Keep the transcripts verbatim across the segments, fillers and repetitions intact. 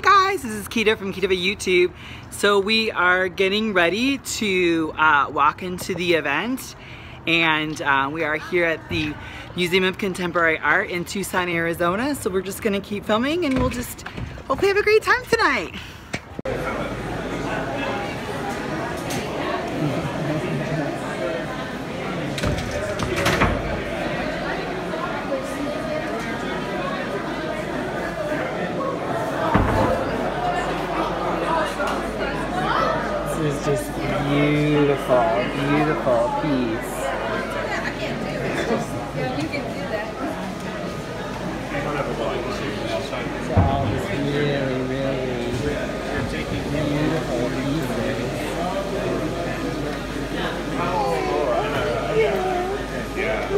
Hey guys, this is Keita from Keitava YouTube. So we are getting ready to uh, walk into the event, and uh, we are here at the Museum of Contemporary Art in Tucson, Arizona. So we're just gonna keep filming and we'll just hopefully have a great time tonight. Just beautiful, beautiful piece. I can't do it. Yeah, you can do that. I don't have a lot to see from outside. It's all this really, really beautiful pieces. Oh, yeah. Yeah.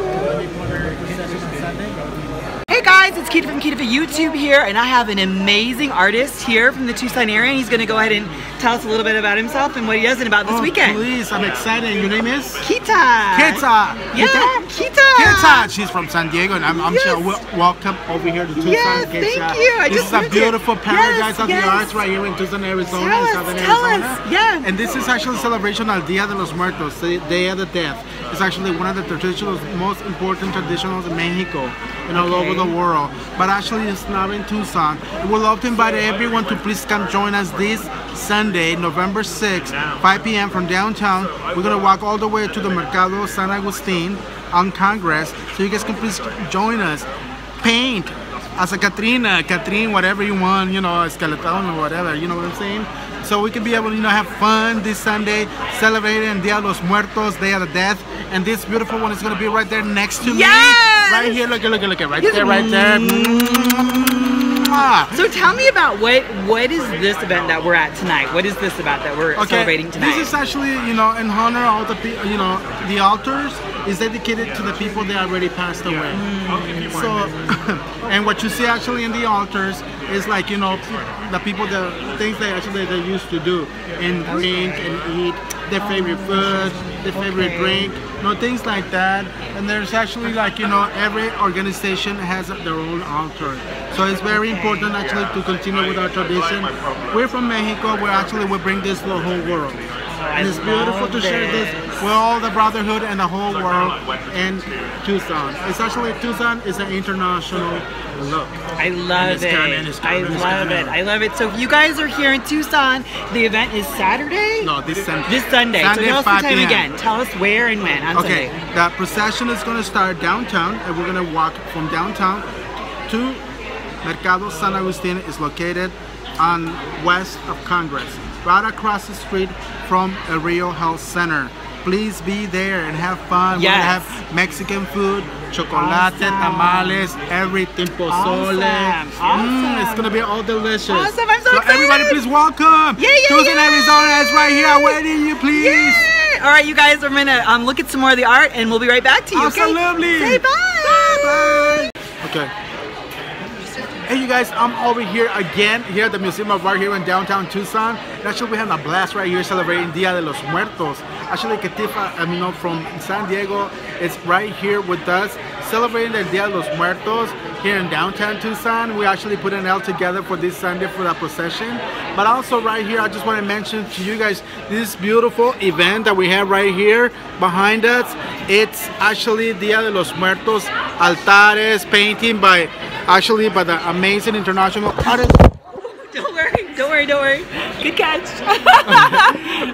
Hey guys, it's Keita from Keita for YouTube here, and I have an amazing artist here from the Tucson area. He's going to go ahead and tell us a little bit about himself and what he does and about this oh, weekend. Please, I'm excited. Your name is? Keita. Keita. Yeah, Keita. Keita. She's from San Diego, and I'm, I'm yes. sure welcome over here to Tucson. Yes, Keita. Thank you. I this just is a beautiful it. paradise yes, of yes. the arts right here in Tucson, Arizona. Tell us, Southern tell Arizona. us. Yeah. And this is actually a celebration of Dia de los Muertos, the Day of the Death. It's actually one of the traditional, most important traditionals in Mexico and okay. all over the world. But actually, it's not in Tucson. We would love to invite everyone to please come join us this Sunday. Sunday, November sixth, five P M from downtown. We're going to walk all the way to the Mercado San Agustin on Congress, so you guys can please join us. Paint as a Catrina, Catrine, whatever you want, you know, esqueleton or whatever, you know what I'm saying? So we can be able to, you know, have fun this Sunday, celebrating Dia de los Muertos, Day of the Death. And this beautiful one is going to be right there next to me. Yes! Right here, look at, look at, look at, right yes. there, right there. Mm-hmm. So tell me about what what is this event that we're at tonight? What is this about that we're okay. celebrating tonight? This is actually, you know, in honor of all the people, you know, the altars is dedicated to the people that already passed away. Mm-hmm. So, and what you see actually in the altars is like, you know, the people, the things that actually they used to do and drink and eat their favorite food, their favorite okay. drink, you know, things like that. And there's actually like, you know, every organization has their own altar. So it's very important actually to continue with our tradition. We're from Mexico, where actually we bring this to the whole world. And it's beautiful to share this with all the brotherhood and the whole world in Tucson. It's actually, Tucson is an international look. I love it. I love it. I love it. So if you guys are here in Tucson, the event is Saturday? No, this Sunday. This Sunday. Sunday, so tell us the time again. Tell us where and when on Sunday. Okay, the procession is going to start downtown, and we're going to walk from downtown to Mercado San Agustin. Is located on west of Congress, right across the street from El Rio Health Center. Please be there and have fun. Yes. We're gonna have Mexican food, chocolate, awesome. tamales, everything, pozole. Awesome. Awesome. Mm, it's gonna be all delicious. Awesome, I'm so, so excited. Everybody please welcome. Yeah, yeah, Tucson, yeah. Arizona is right here waiting you, please. Yeah. All right, you guys, we're gonna um, look at some more of the art and we'll be right back to you. Absolutely. Okay? Say bye. Bye, bye. Okay. Hey you guys, I'm over here again, here at the Museum of Art here in downtown Tucson. And actually we had a blast right here celebrating Dia de los Muertos. Actually Keita, I mean, from San Diego, is right here with us celebrating the Dia de los Muertos here in downtown Tucson. We actually put an L together for this Sunday for the procession. But also right here, I just want to mention to you guys this beautiful event that we have right here behind us. It's actually Dia de los Muertos altares painting by Actually, by the amazing international artist. Don't worry, don't worry, don't worry. Good catch.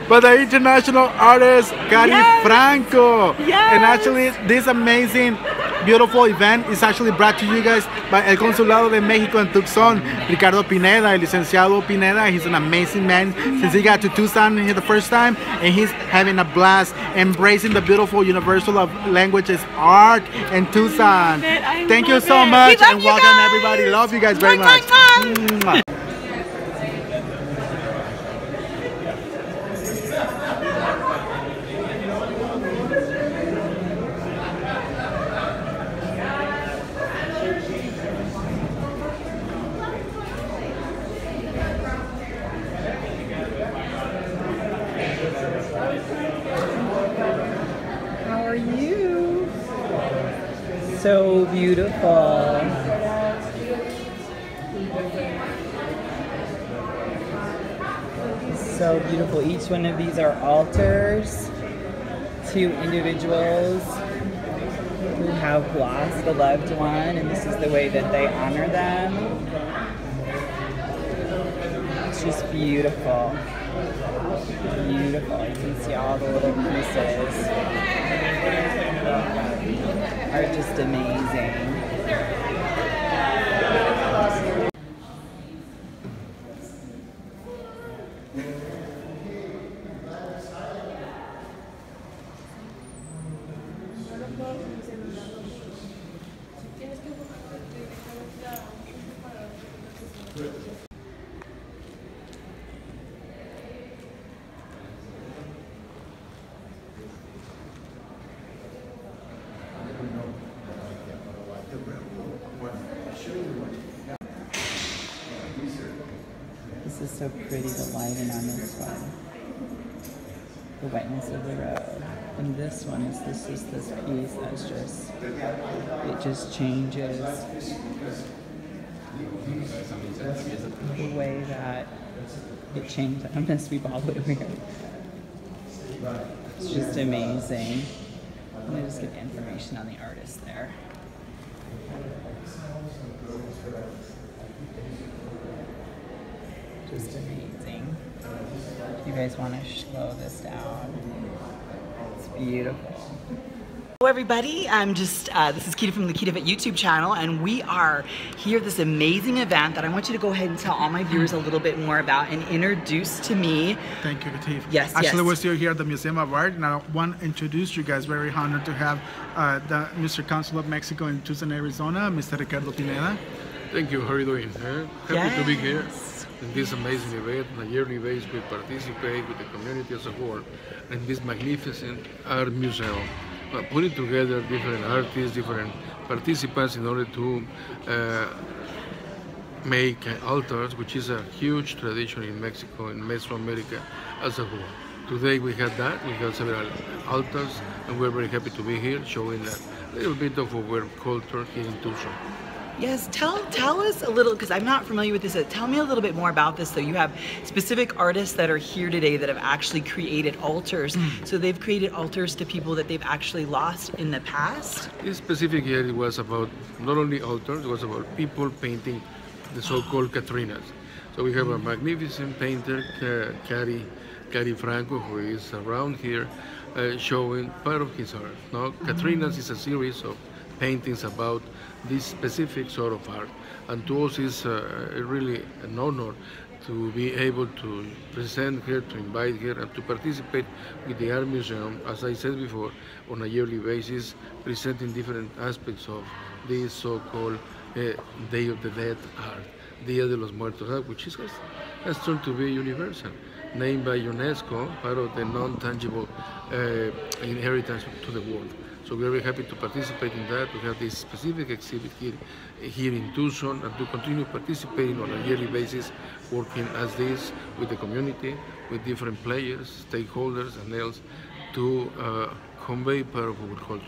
By the international artist Gary yes. Franco. Yes. And actually, this amazing, beautiful event is actually brought to you guys by El Consulado de Mexico in Tucson. Ricardo Pineda, el licenciado Pineda. He's an amazing man. Since he got to Tucson here the first time, and he's having a blast embracing the beautiful universal of languages, art, and Tucson. Thank you so much, and welcome everybody. Love you guys very much. Mwah. So beautiful. so beautiful. Each one of these are altars to individuals who have lost a loved one, and this is the way that they honor them. It's just beautiful. Beautiful. You can see all the little pieces. Are just amazing. This is so pretty, the lighting on this one. The whiteness of the road. And this one is this is this piece that's just it just changes the way that it changed. I must be bothered here. It's just amazing. Let me just get information on the artist there. Just amazing. You guys want to slow this down? It's beautiful. Hello everybody, I'm just, uh, this is Keita from the Keitava YouTube channel, and we are here at this amazing event that I want you to go ahead and tell all my viewers a little bit more about and introduce to me. Thank you, Keita. Yes, Actually, yes. we're still here at the Museum of Art, and I want to introduce you guys, very honored to have uh, the Mister Consul of Mexico in Tucson, Arizona, Mister Ricardo Pineda. Thank you, how are you doing? Huh? Happy yes. to be here. In this amazing event, on a yearly basis, we participate with the community as a whole in this magnificent art museum, uh, putting together different artists, different participants in order to uh, make altars, which is a huge tradition in Mexico and Mesoamerica as a whole. Today we had that, we had several altars, and we're very happy to be here showing a little bit of our culture here in Tucson. Yes, tell tell us a little, because I'm not familiar with this, tell me a little bit more about this though. You have specific artists that are here today that have actually created altars. Mm. So they've created altars to people that they've actually lost in the past? This specific year it was about not only altars, it was about people painting the so-called Catrinas. So we have a magnificent painter, Gary, Gary Franco, who is around here uh, showing part of his art. Now, Catrinas mm. is a series of paintings about this specific sort of art, and to us it's uh, really an honor to be able to present here, to invite here, and to participate with the Art Museum, as I said before, on a yearly basis, presenting different aspects of this so-called uh, Day of the Dead art, Dia de los Muertos art, which is, has, has turned to be universal, named by UNESCO, part of the non-tangible uh, inheritance to the world. So we're very happy to participate in that. We have this specific exhibit here, here in Tucson, and to continue participating on a yearly basis, working as this with the community, with different players, stakeholders, and else to uh, convey part of our culture.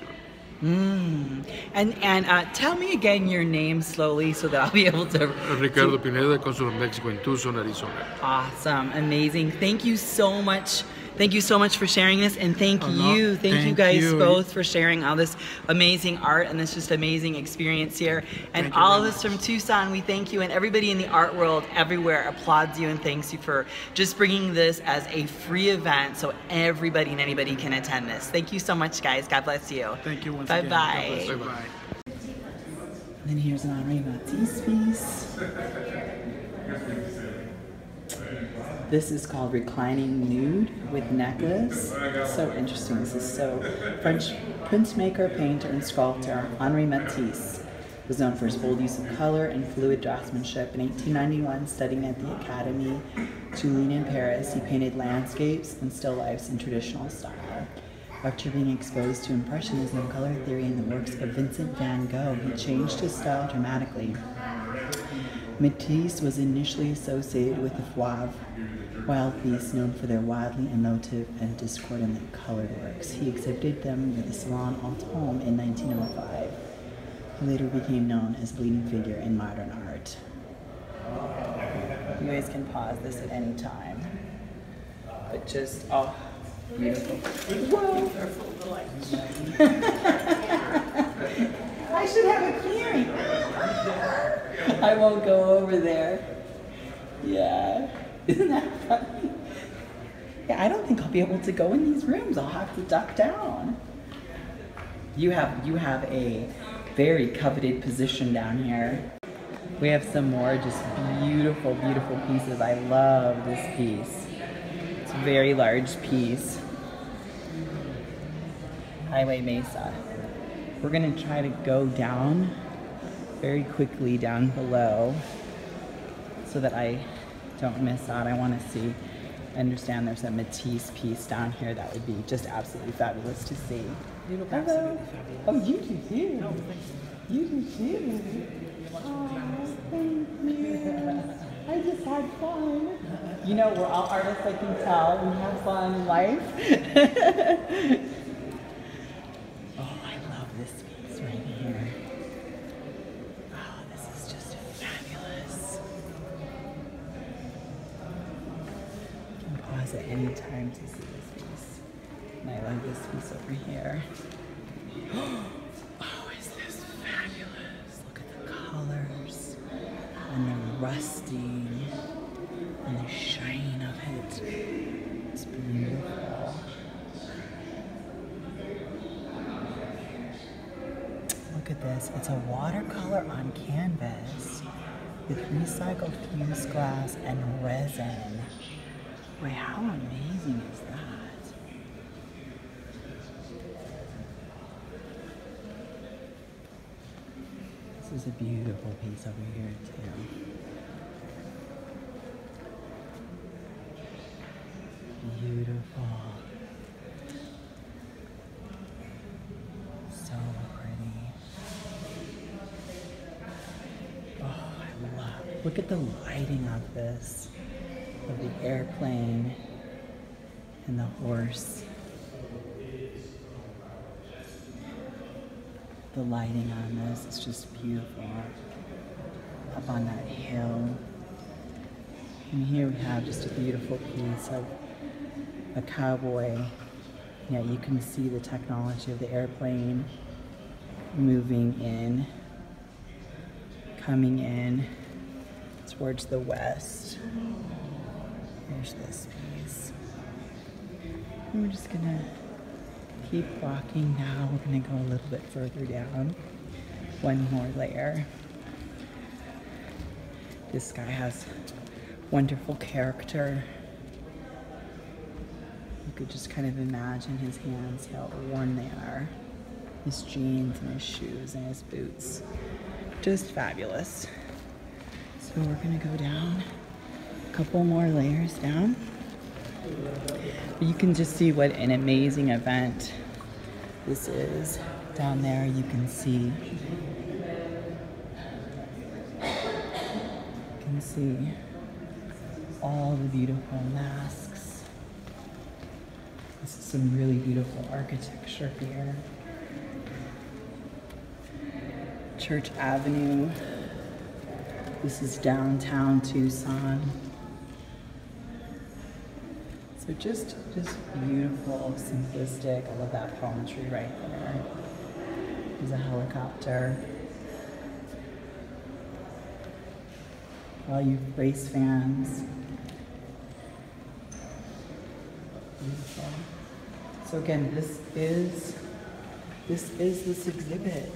Mm. And and uh, tell me again your name slowly so that I'll be able to... Ricardo to... Pineda, Consul of Mexico in Tucson, Arizona. Awesome, amazing. Thank you so much. Thank you so much for sharing this, and thank you, thank, thank you guys you. both for sharing all this amazing art and this just amazing experience here. And thank all of us from Tucson, we thank you, and everybody in the art world everywhere applauds you and thanks you for just bringing this as a free event so everybody and anybody can attend this. Thank you so much, guys. God bless you. Thank you once bye again. Bye. Bye bye. And then here's an Henri Matisse piece. This is called Reclining Nude with Necklace. So interesting. This is so French printmaker, painter, and sculptor Henri Matisse was known for his bold use of color and fluid draftsmanship. In eighteen ninety-one, studying at the Académie Julian in Paris, he painted landscapes and still lifes in traditional style. After being exposed to Impressionism, color theory, and the works of Vincent Van Gogh, he changed his style dramatically. Matisse was initially associated with the Fauves, wild beasts known for their wildly emotive and discordant colored works. He exhibited them at the Salon d'Automne in nineteen oh five. He later became known as the leading figure in modern art. You guys can pause this at any time. just, oh, beautiful. Whoa. I should have a clearing. I won't go over there. Yeah. Isn't that funny? Yeah, I don't think I'll be able to go in these rooms. I'll have to duck down. You have, you have a very coveted position down here. We have some more just beautiful, beautiful pieces. I love this piece. It's a very large piece. Highway Mesa. We're gonna try to go down very quickly down below so that I don't miss out. I wanna see, understand there's a Matisse piece down here that would be just absolutely fabulous to see. You look absolutely fabulous. Oh, you do too. No, thank you. You do too. Oh, thank you. I just had fun. You know, we're all artists, I can tell. We have fun in life. Oh, I love this piece right here. Oh, this is just fabulous. You can pause at any time to see this piece. And I love this piece over here. Oh, is this fabulous? Look at the colors and the rusting and the shine of it. It's beautiful. Look at this. It's a watercolor on canvas with recycled fused glass and resin. Wait, how amazing is that? This is a beautiful piece over here too. Beautiful. So pretty. Oh, I love it. Look at the lighting of this, of the airplane and the horse. The lighting on this is just beautiful. Up on that hill. And here we have just a beautiful piece of a cowboy. Yeah, you can see the technology of the airplane moving in, coming in towards the west. There's this piece. And we're just gonna keep walking now. We're gonna go a little bit further down. One more layer. This guy has wonderful character. You could just kind of imagine his hands, how worn they are. His jeans and his shoes and his boots. Just fabulous. So we're gonna go down a couple more layers down. You can just see what an amazing event this is. Down there you can see, you can see all the beautiful masks. This is some really beautiful architecture here. Church Avenue. This is downtown Tucson. So just, just beautiful, simplistic. I love that palm tree right there. There's a helicopter. All you race fans. Beautiful. So again, this is, this is this exhibit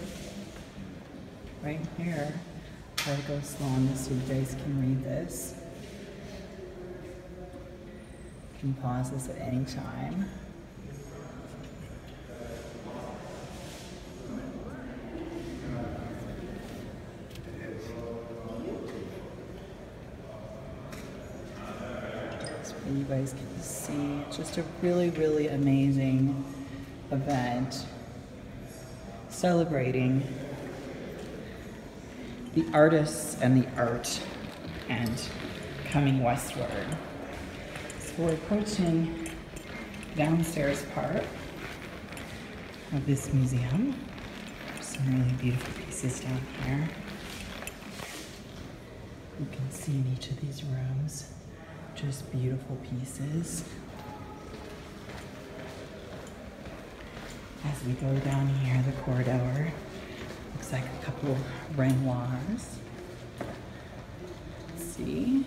right here. Try to go slow on this so you guys can read this. You can pause this at any time. So you guys can see, it's just a really, really amazing event celebrating the artists and the art and coming westward. We're approaching downstairs part of this museum. Some really beautiful pieces down here. You can see in each of these rooms, just beautiful pieces. we go down here the corridor. Looks like a couple Renoirs. Let's see.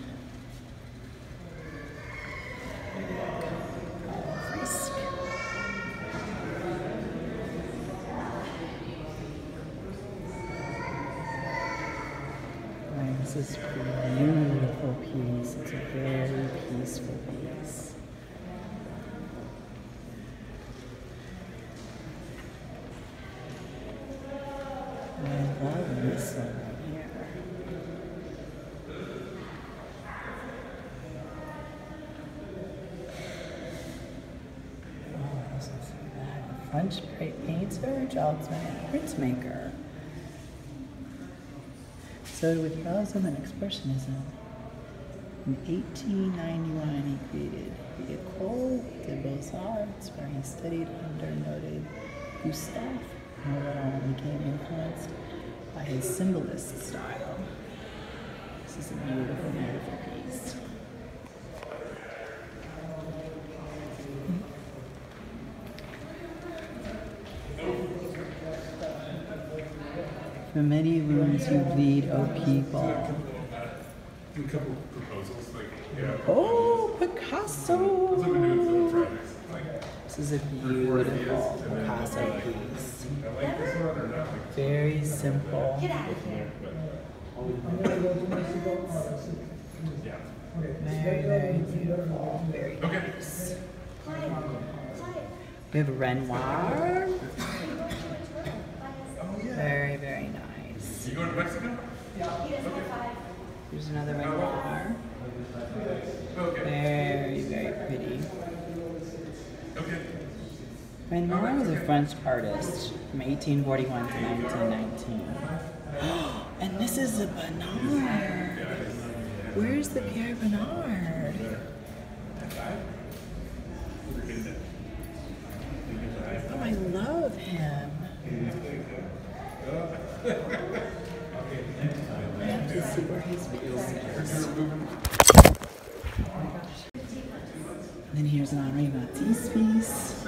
This is a beautiful piece. It's a very peaceful piece. I love this one right here. Oh, this is that. French painter, Giacometti, printmaker. So with realism and expressionism, in eighteen ninety-one he created the École des Beaux-Arts, where he studied under noted Gustave Moreau and became influenced by his symbolist style. This is a beautiful, beautiful piece. For many rooms you bleed, oh people. A couple proposals, like, yeah. Oh, Picasso! This is a beautiful Picasso piece. Very simple. Very, very beautiful. Very nice. We have Renoir. Very, very nice. You going to Mexico? Yeah. Okay. There's another Renoir. Okay. Very, very pretty. Okay. Renoir was a French artist from eighteen forty-one to nineteen nineteen. Oh, and this is a Bernard. Where's the Pierre Bernard? Oh, I love him. I have to see where his piece is. Then here's an Henri Matisse piece.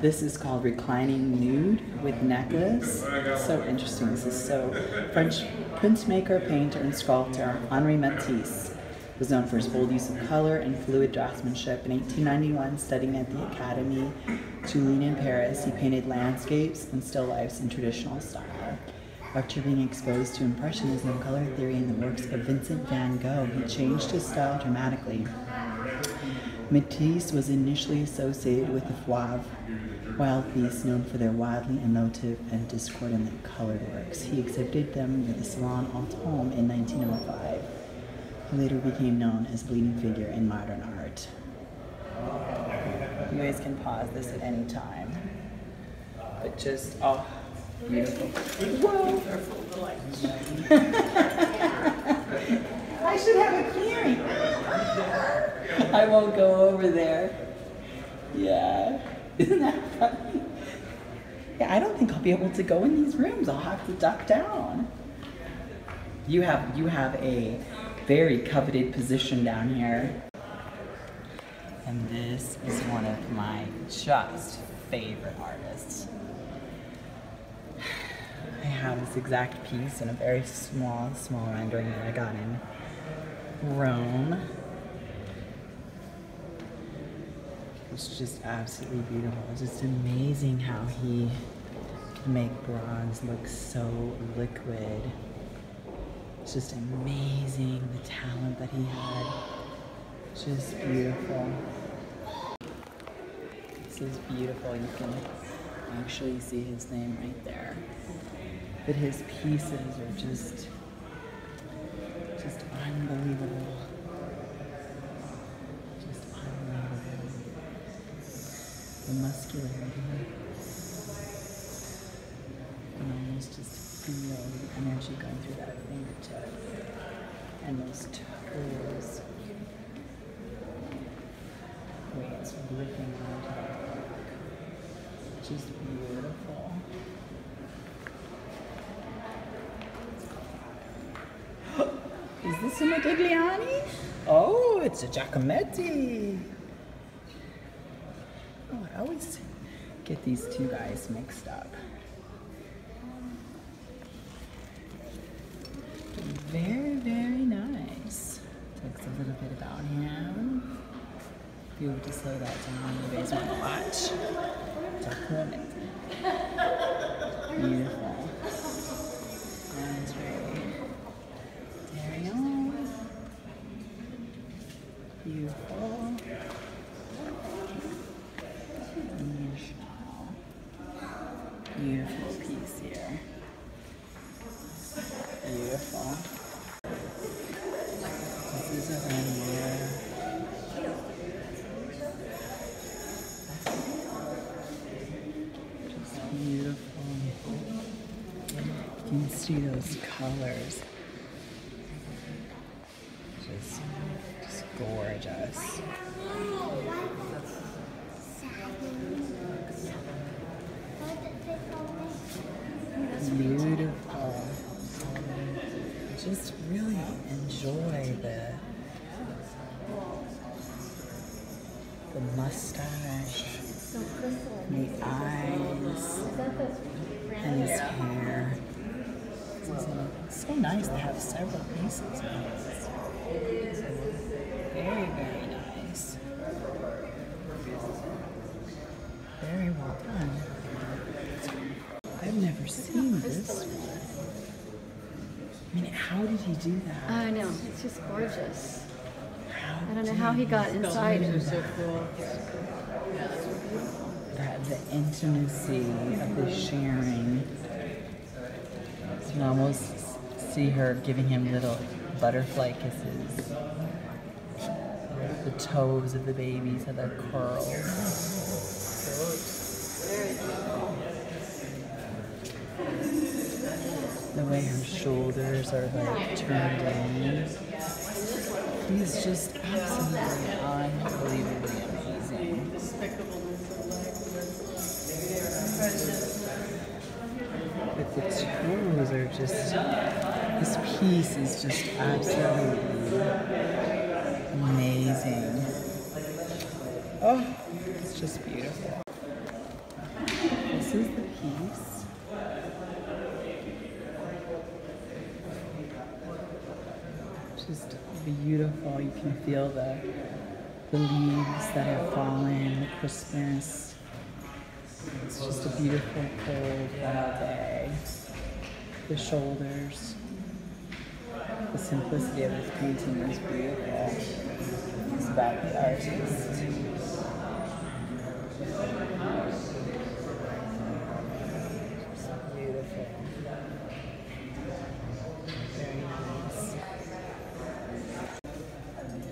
This is called Reclining Nude with Necklace. So interesting. This is so French printmaker, painter, and sculptor Henri Matisse was known for his bold use of color and fluid draftsmanship. In eighteen ninety-one, studying at the Académie Julian in Paris, he painted landscapes and still lifes in traditional style. After being exposed to Impressionism, color theory, and the works of Vincent Van Gogh, he changed his style dramatically. Matisse was initially associated with the Fauves, wild beasts known for their wildly emotive and discordant colored works. He exhibited them at the Salon d'Automne in nineteen oh five. Later became known as the leading figure in modern art. You guys can pause this at any time. But just, oh, beautiful. Whoa! I should have a clearing. I won't go over there. Yeah. Isn't that funny? Yeah, I don't think I'll be able to go in these rooms. I'll have to duck down. You have, you have a very coveted position down here. And this is one of my just favorite artists. I have this exact piece in a very small, small rendering that I got in Rome. It's just absolutely beautiful. It's just amazing how he can make bronze look so liquid. It's just amazing, the talent that he had. Just beautiful. This is beautiful. You can actually see his name right there. But his pieces are just, just unbelievable. Just unbelievable. The muscularity. And almost just feel the energy going through that fingertip and those toes. Weights ripping onto that back. Just beautiful. Is this a Modigliani? Oh, it's a Giacometti. Let's get these two guys mixed up. Very, very nice. Talks a little bit about him. Be able to slow that down. You guys want to watch Giacometti. Beautiful. That's right. There we go. Beautiful. Beautiful piece here. Beautiful. This is a Renoir. Just beautiful. You can see those colors. Just, just gorgeous. Beautiful. Just really enjoy the the mustache, the eyes, and his hair. It's so nice to have several pieces. Very, very nice. Very well done. I've never seen this one. I mean, how did he do that? I know, it's just gorgeous. How I don't know how he got inside. So cool. That the intimacy of the sharing. You can almost see her giving him little butterfly kisses. The toes of the babies have their curls. Very cool. The way her shoulders are like turned in. He's just absolutely unbelievably amazing. But the toes are just, this piece is just absolutely amazing. Oh, it's just beautiful. This is the piece. Just beautiful. You can feel the, the leaves that have fallen, the crispness. It's just a beautiful cold fall day. The shoulders. The simplicity of this painting is beautiful. It's about the artist. Just beautiful.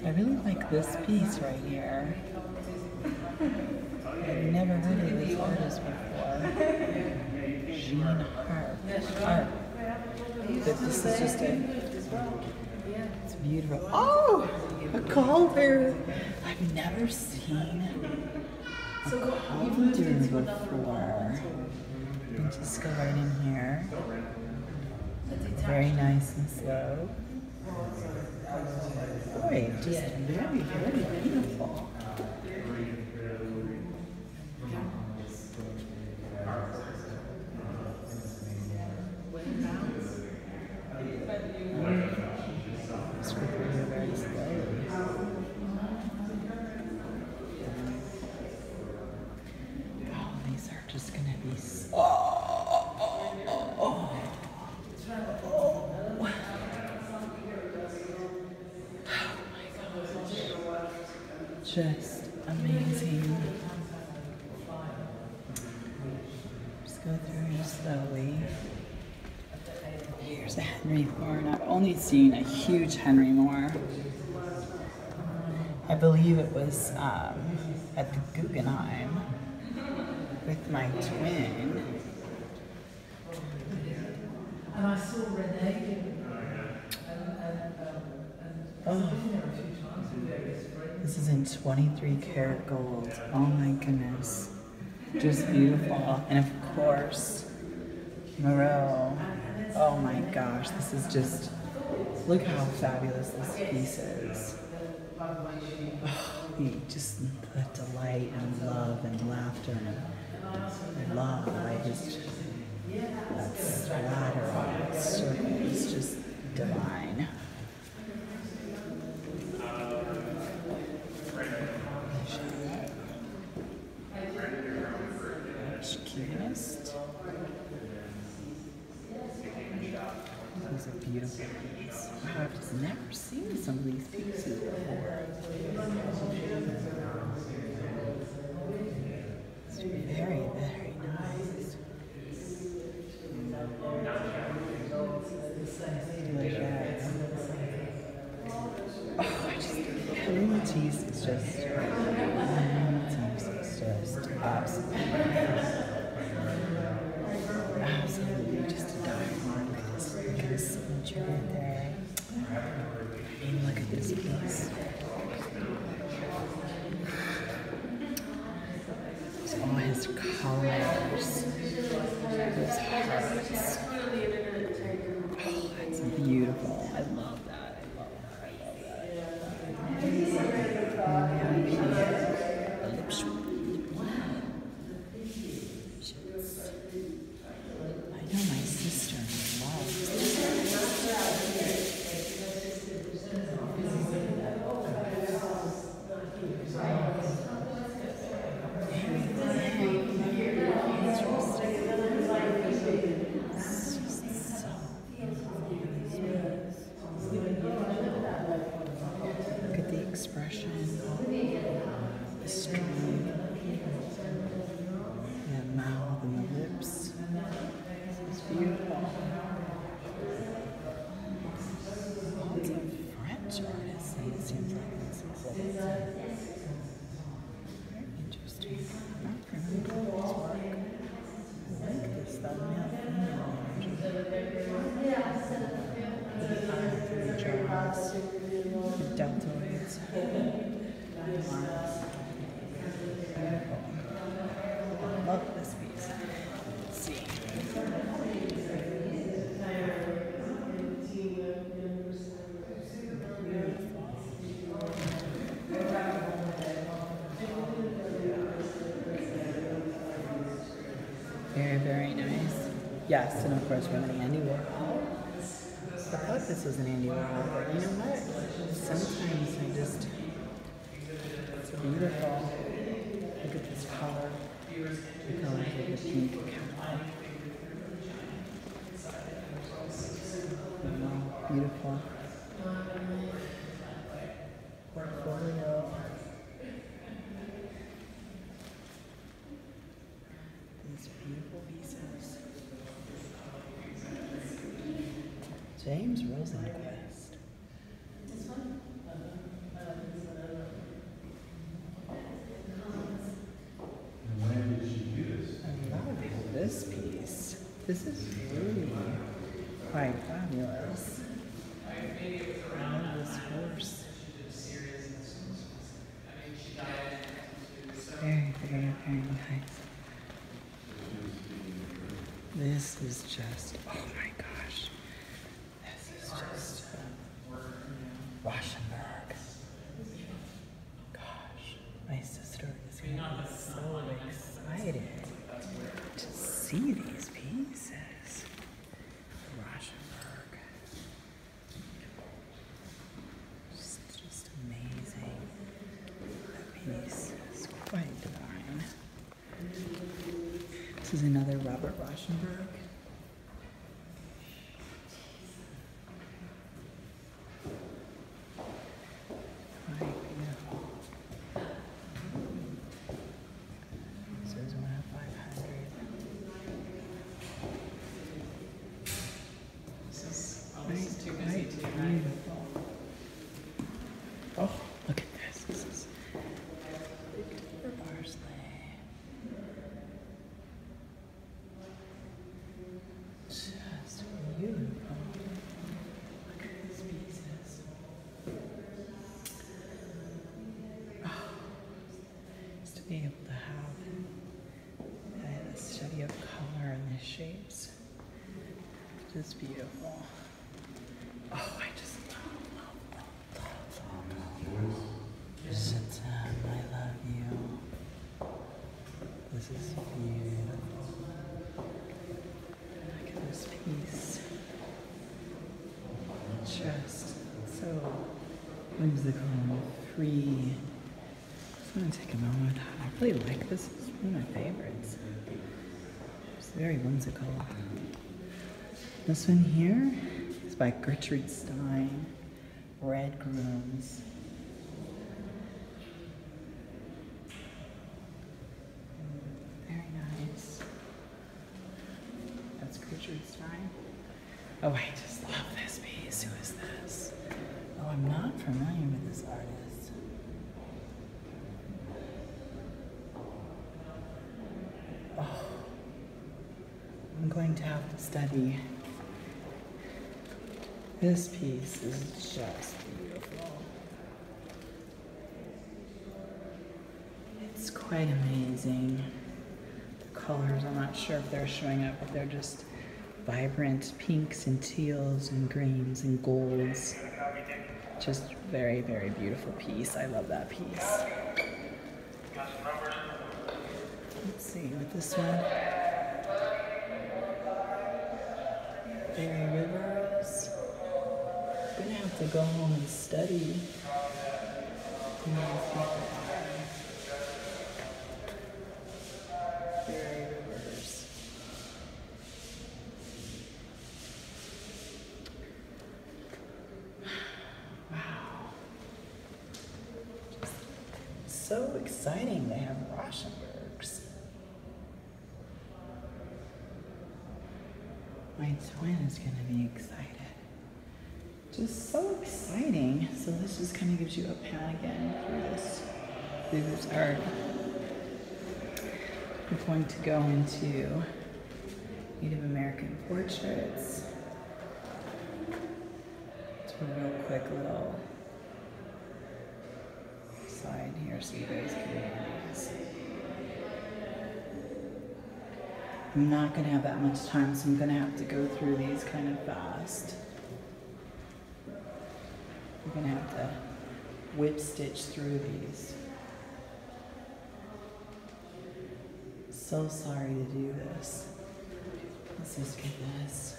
I really like this piece right here. I've never heard of this artist before. Jean Harp. Harp. But this is just a... It's beautiful. Oh! A collar! I've never seen a collar before. You can just go right in here. Very nice and slow. Boy, just very, very beautiful. It's very, very slow. Oh, these are just gonna be so. Oh, oh, oh, oh. Just amazing. Just go through here slowly. Here's a Henry Moore, and I've only seen a huge Henry Moore. I believe it was um, at the Guggenheim with my twin. And I saw Renee. Oh. This is in twenty-three karat gold. Oh my goodness. Just beautiful. And of course, Moreau. Oh my gosh, this is just, look how fabulous this piece is. oh, just the delight and love and laughter and love. I just, that splatter on that circle is just divine. Cutest. These are beautiful things. I've just never seen some of these pieces before. It's very, very nice. Oh, I just, Henri Matisse is just, Henri Matisse is just absolutely. Absolutely, just a dialogue. Look at this signature right there. And look at this piece. It's all his colors, his hearts. Oh, that's beautiful. I love that. I love that. I love that. I love that. I love that. Yes, and of course we're an Andy Warhol. I thought this was an Andy Warhol, but you know what? Sometimes I just, it's beautiful. Look at this color. We go into the pink color. Beautiful. Portfolio. These beautiful pieces. James Rosenquist. This one? When did she do this? I love this piece. This is really quite fabulous. I love this horse. Very, very, very nice. This is just, oh my gosh. Just Rauschenberg. Gosh, my sister is really so excited to see these pieces. Rauschenberg. It's just amazing. That piece is quite divine. This is another Robert Rauschenberg. It's beautiful. Oh, I just love, love, love, love, love, love. this is beautiful. Look at this piece. Just so whimsical and free. I'm gonna take a moment with that. I really like this. It's one of my favorites. It's very whimsical. This one here is by Gertrude Stein, Red Grooms. Very nice. That's Gertrude Stein. Oh, I just love this piece. Who is this? Oh, I'm not familiar with this artist. Oh, I'm going to have to study. This piece is just beautiful. It's quite amazing. The colors, I'm not sure if they're showing up, but they're just vibrant pinks and teals and greens and golds. Just very, very beautiful piece. I love that piece. Let's see with this one. Very Rivers. I'm gonna have to go home and study. Very Rivers. Wow. Just so exciting. They have Rauschenbergs. My twin is gonna be excited. Just so exciting. So this just kind of gives you a pan again through this, through this art. We're going to go into Native American portraits. It's a real quick little slide here so you guys can see. I'm not gonna have that much time, so I'm gonna have to go through these kind of fast. We're gonna have to whip stitch through these. So sorry to do this. Let's just get this.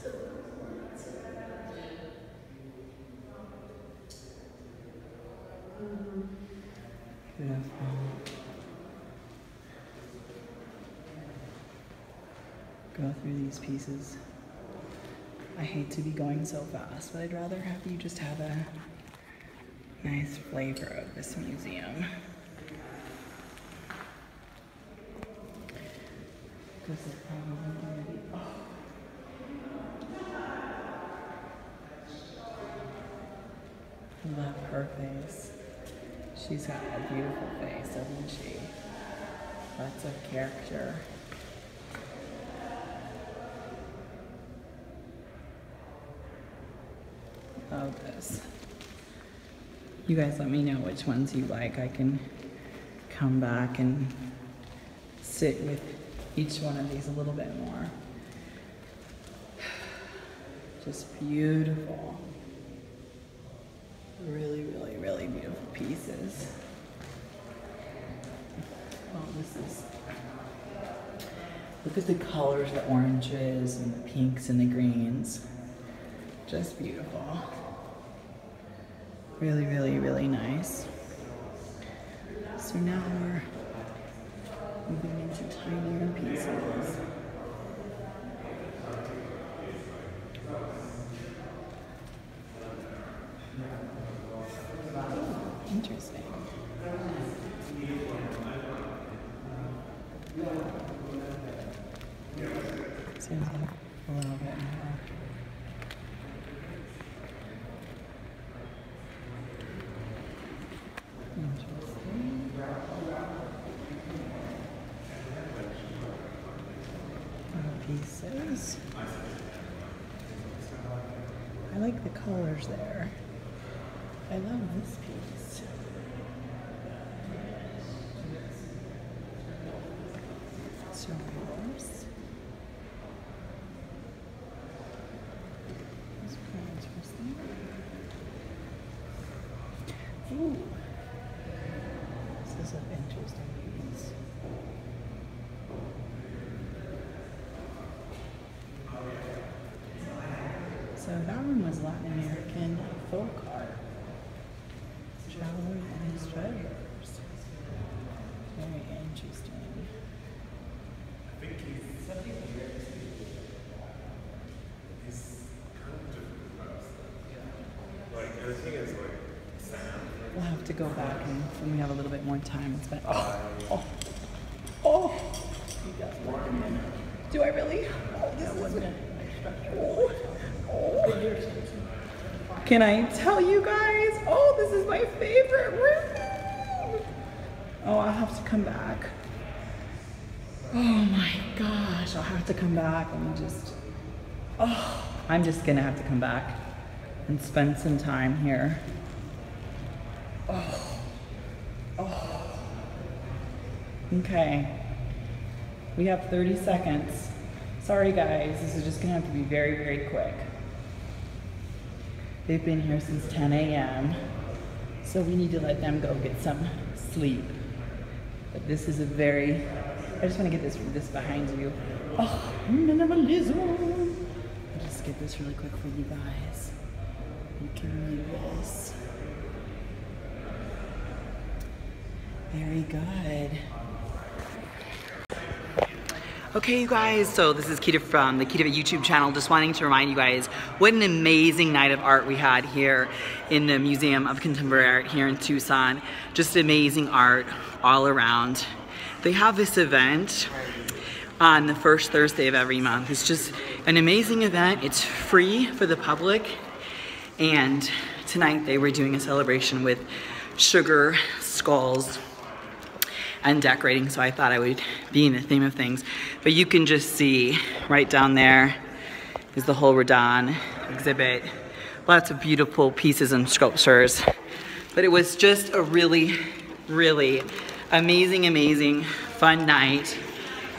Beautiful. Go through these pieces. I hate to be going so fast, but I'd rather have you just have a nice flavor of this museum. This is probably going to be, oh. I love her face. She's got a beautiful face, doesn't she? Lots of character. Love this. You guys let me know which ones you like. I can come back and sit with each one of these a little bit more. Just beautiful. Really, really, really beautiful pieces. Oh, this is, look at the colors, the oranges and the pinks and the greens. Just beautiful. Really, really, really nice. So now we're moving into tinier pieces. Oh, interesting. So a little bit more. Pieces. I like the colors there. I love this piece. So yours. That's pretty interesting. Ooh. This is an interesting piece. So that one was Latin American folk art. Travelers and his treasures. Very interesting. We'll have to go back and when we have a little bit more time and spend. Oh, oh, oh! You guys working in. Do I really? Oh, this is good. Oh, oh! Can I tell you guys? Oh, this is my favorite room. Oh, I'll have to come back. Oh my gosh, I'll have to come back and just. Oh, I'm just gonna have to come back and spend some time here. Oh, oh. Okay. We have thirty seconds. Sorry guys, this is just gonna have to be very, very quick. They've been here since ten A M So we need to let them go get some sleep. But this is a very, I just wanna get this this behind you. Oh, minimalism. I'll just get this really quick for you guys. You can use this. Very good. Okay, you guys, so this is Keita from the Keitava YouTube channel, just wanting to remind you guys what an amazing night of art we had here in the Museum of Contemporary Art here in Tucson. Just amazing art all around. They have this event on the first Thursday of every month. It's just an amazing event. It's free for the public. And tonight they were doing a celebration with sugar skulls and decorating, so I thought I would be in the theme of things. But you can just see right down there is the whole Rodin exhibit. Lots of beautiful pieces and sculptures. But it was just a really, really amazing, amazing, fun night.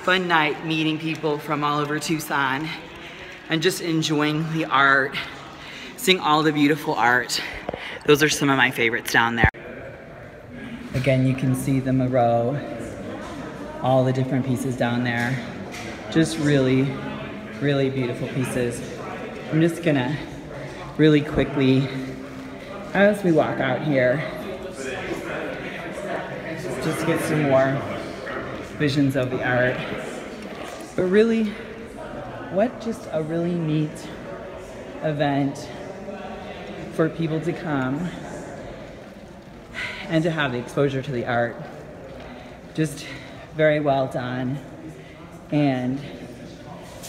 Fun night meeting people from all over Tucson and just enjoying the art, seeing all the beautiful art. Those are some of my favorites down there. Again, you can see the Moreau, all the different pieces down there. Just really, really beautiful pieces. I'm just gonna really quickly, as we walk out here, just get some more visions of the art. But really, what just a really neat event for people to come and to have the exposure to the art. Just very well done. And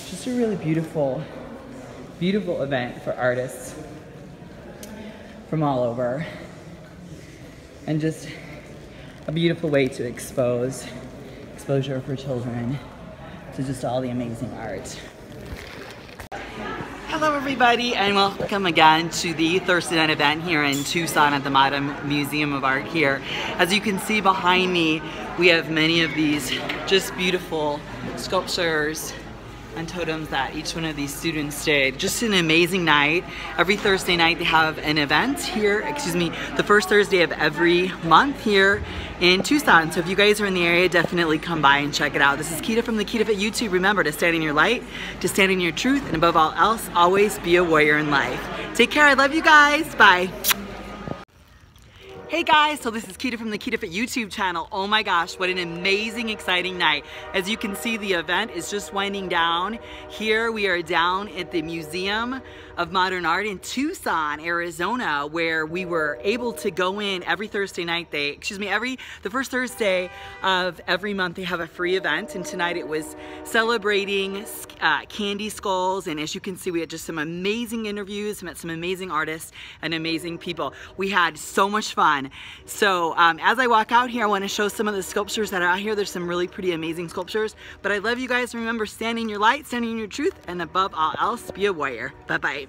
just a really beautiful, beautiful event for artists from all over. And just a beautiful way to expose, exposure for children to just all the amazing art. Hello everybody, and welcome again to the Thursday night event here in Tucson at the Modern Museum of Art here. As you can see behind me, we have many of these just beautiful sculptures and totems that each one of these students did. Just an amazing night. Every Thursday night they have an event here, excuse me, the first Thursday of every month here in Tucson. So if you guys are in the area, definitely come by and check it out. This is Keita from the Keita Fit YouTube. Remember to stand in your light, to stand in your truth, and above all else, always be a warrior in life. Take care, I love you guys, bye. Hey guys, so this is Keita from the Keita Fit YouTube channel. Oh my gosh, what an amazing, exciting night. As you can see, the event is just winding down. Here we are down at the Museum of Modern Art in Tucson, Arizona, where we were able to go in every Thursday night. They, excuse me, every, the first Thursday of every month they have a free event, and tonight it was celebrating uh, candy skulls, and as you can see, we had just some amazing interviews, met some amazing artists and amazing people. We had so much fun. So um, as I walk out here, I want to show some of the sculptures that are out here. There's some really pretty amazing sculptures, but I love you guys. Remember, stand in your light, stand in your truth, and above all else, be a warrior. Bye-bye.